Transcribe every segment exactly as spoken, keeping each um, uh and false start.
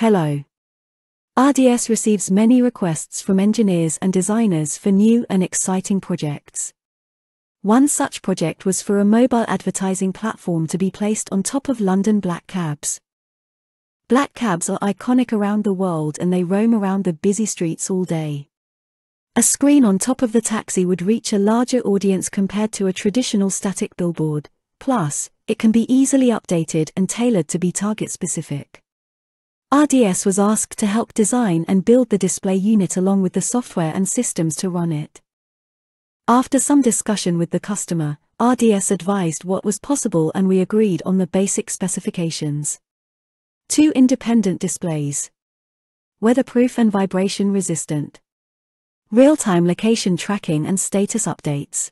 Hello. R D S receives many requests from engineers and designers for new and exciting projects. One such project was for a mobile advertising platform to be placed on top of London black cabs. Black cabs are iconic around the world and they roam around the busy streets all day. A screen on top of the taxi would reach a larger audience compared to a traditional static billboard, plus, it can be easily updated and tailored to be target-specific. R D S was asked to help design and build the display unit along with the software and systems to run it. After some discussion with the customer, R D S advised what was possible and we agreed on the basic specifications. Two independent displays. Weatherproof and vibration resistant. Real-time location tracking and status updates.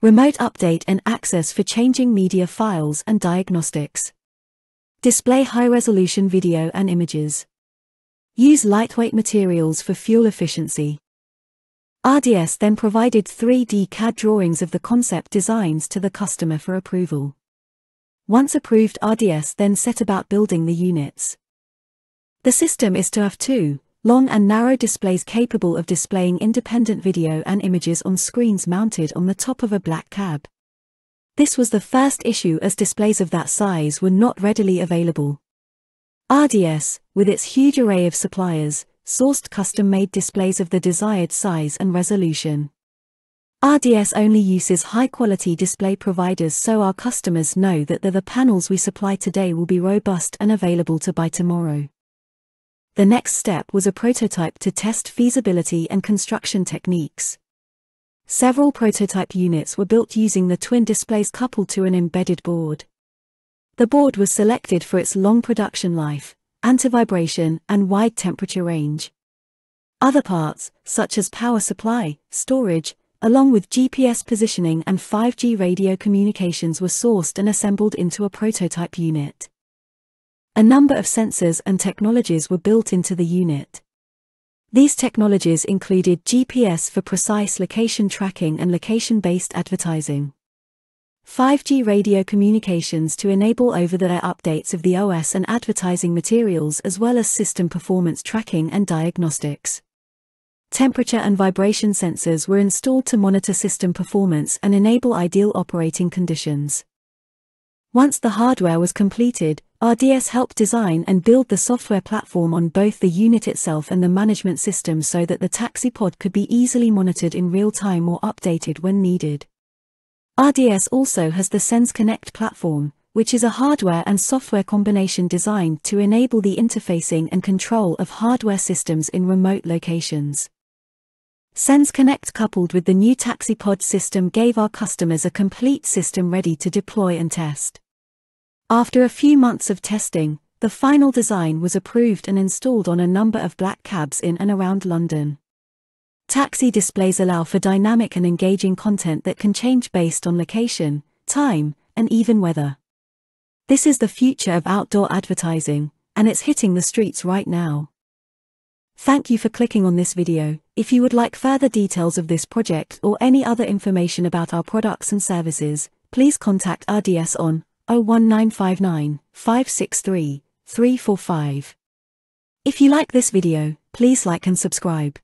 Remote update and access for changing media files and diagnostics. Display high-resolution video and images. Use lightweight materials for fuel efficiency. R D S then provided three D C A D drawings of the concept designs to the customer for approval. Once approved, R D S then set about building the units. The system is to have two long and narrow displays capable of displaying independent video and images on screens mounted on the top of a black cab. This was the first issue as displays of that size were not readily available. R D S, with its huge array of suppliers, sourced custom-made displays of the desired size and resolution. R D S only uses high-quality display providers so our customers know that the panels we supply today will be robust and available to buy tomorrow. The next step was a prototype to test feasibility and construction techniques. Several prototype units were built using the twin displays coupled to an embedded board. The board was selected for its long production life, anti-vibration, and wide temperature range. Other parts, such as power supply, storage, along with G P S positioning and five G radio communications were sourced and assembled into a prototype unit. A number of sensors and technologies were built into the unit. These technologies included G P S for precise location tracking and location-based advertising. five G radio communications to enable over-the-air updates of the O S and advertising materials as well as system performance tracking and diagnostics. Temperature and vibration sensors were installed to monitor system performance and enable ideal operating conditions. Once the hardware was completed, R D S helped design and build the software platform on both the unit itself and the management system so that the TaxiPod could be easily monitored in real time or updated when needed. R D S also has the SenseConnect platform, which is a hardware and software combination designed to enable the interfacing and control of hardware systems in remote locations. SenseConnect coupled with the new TaxiPod system gave our customers a complete system ready to deploy and test. After a few months of testing, the final design was approved and installed on a number of black cabs in and around London. Taxi displays allow for dynamic and engaging content that can change based on location, time, and even weather. This is the future of outdoor advertising, and it's hitting the streets right now. Thank you for clicking on this video. If you would like further details of this project or any other information about our products and services, please contact R D S on oh one nine five nine, five six three, three four five. If you like this video, please like and subscribe.